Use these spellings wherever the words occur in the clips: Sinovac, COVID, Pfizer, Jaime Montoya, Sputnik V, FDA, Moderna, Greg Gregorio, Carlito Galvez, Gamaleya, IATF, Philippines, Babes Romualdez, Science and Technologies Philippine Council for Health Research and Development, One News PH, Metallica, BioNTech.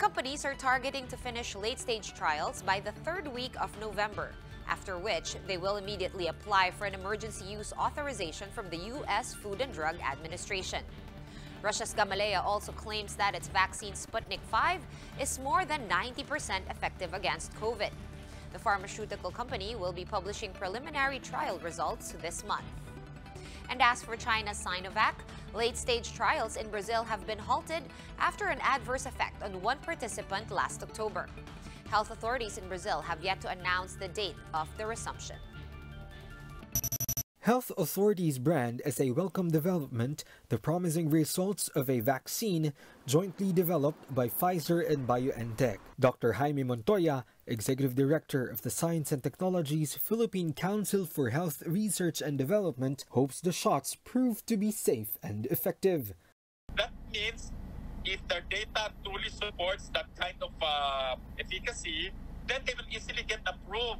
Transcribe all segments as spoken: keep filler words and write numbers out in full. companies are targeting to finish late-stage trials by the third week of November, after which they will immediately apply for an emergency use authorization from the U S Food and Drug Administration. Russia's Gamaleya also claims that its vaccine Sputnik five is more than ninety percent effective against COVID. The pharmaceutical company will be publishing preliminary trial results this month. And as for China's Sinovac, late-stage trials in Brazil have been halted after an adverse effect on one participant last October. Health authorities in Brazil have yet to announce the date of the resumption. Health authorities brand as a welcome development the promising results of a vaccine jointly developed by Pfizer and BioNTech. Doctor Jaime Montoya, Executive Director of the Science and Technologies Philippine Council for Health Research and Development, hopes the shots prove to be safe and effective. That means if the data truly supports that kind of uh, efficacy, then they will easily get approved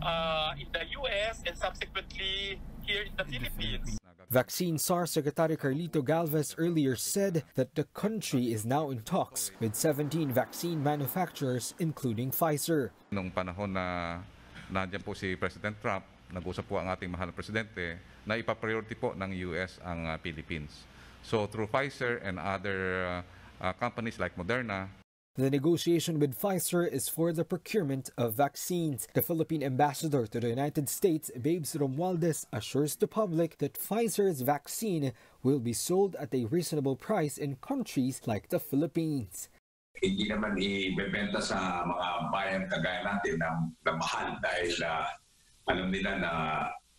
uh, in the U S and subsequently here in the Philippines. Vaccine S A R Secretary Carlito Galvez earlier said that the country is now in talks with seventeen vaccine manufacturers, including Pfizer. Nung panahon na nandiyan po si President Trump, nag-usap po ang ating mahal na presidente na ipapriority po ng U S ang uh, Philippines. So through Pfizer and other uh, uh, companies like Moderna. The negotiation with Pfizer is for the procurement of vaccines. The Philippine ambassador to the United States, Babes Romualdez, assures the public that Pfizer's vaccine will be sold at a reasonable price in countries like the Philippines. Hindi naman ibebenta sa mga bayan kagaya natin ng mahal dahil uh, alam nila na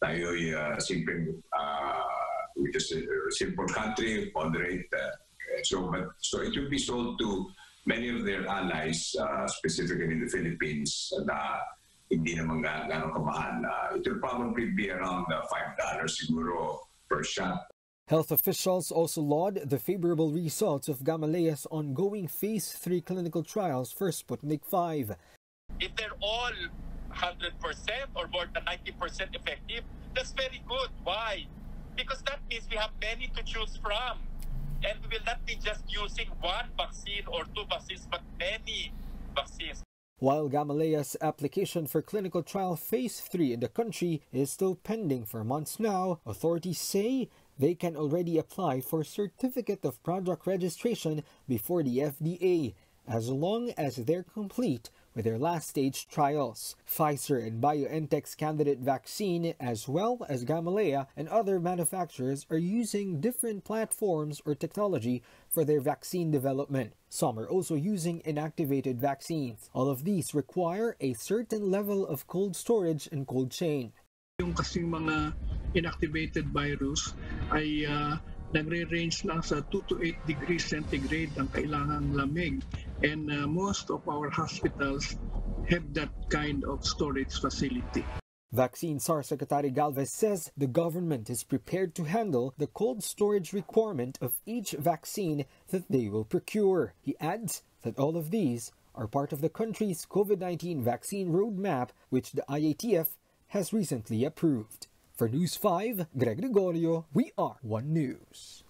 tayo'y uh, simple, uh, which is a simple country, moderate. Uh, so, but, so it will be sold to many of their allies, uh, specifically in the Philippines, na hindi naman gano'ng kamahal. Uh, it will probably be around uh, five dollars siguro per shot. Health officials also laud the favorable results of Gamaleya's ongoing Phase three clinical trials for Sputnik five. If they're all one hundred percent or more than ninety percent effective, that's very good. Why? Because that means we have many to choose from. And we will not be just using one vaccine or two vaccines, but many vaccines. While Gamaleya's application for clinical trial Phase three in the country is still pending for months now, authorities say they can already apply for Certificate of Product Registration before the F D A, as long as they're complete with their last-stage trials. Pfizer and BioNTech's candidate vaccine, as well as Gamaleya and other manufacturers, are using different platforms or technology for their vaccine development. Some are also using inactivated vaccines. All of these require a certain level of cold storage and cold chain. Yung kasing mga inactivated virus ay uh, nagre-range lang sa two to eight degrees centigrade ang kailangang lamig. And uh, most of our hospitals have that kind of storage facility. Vaccine S A R Secretary Galvez says the government is prepared to handle the cold storage requirement of each vaccine that they will procure. He adds that all of these are part of the country's COVID nineteen vaccine roadmap, which the I A T F has recently approved. For News five, Greg Gregorio, we are One News.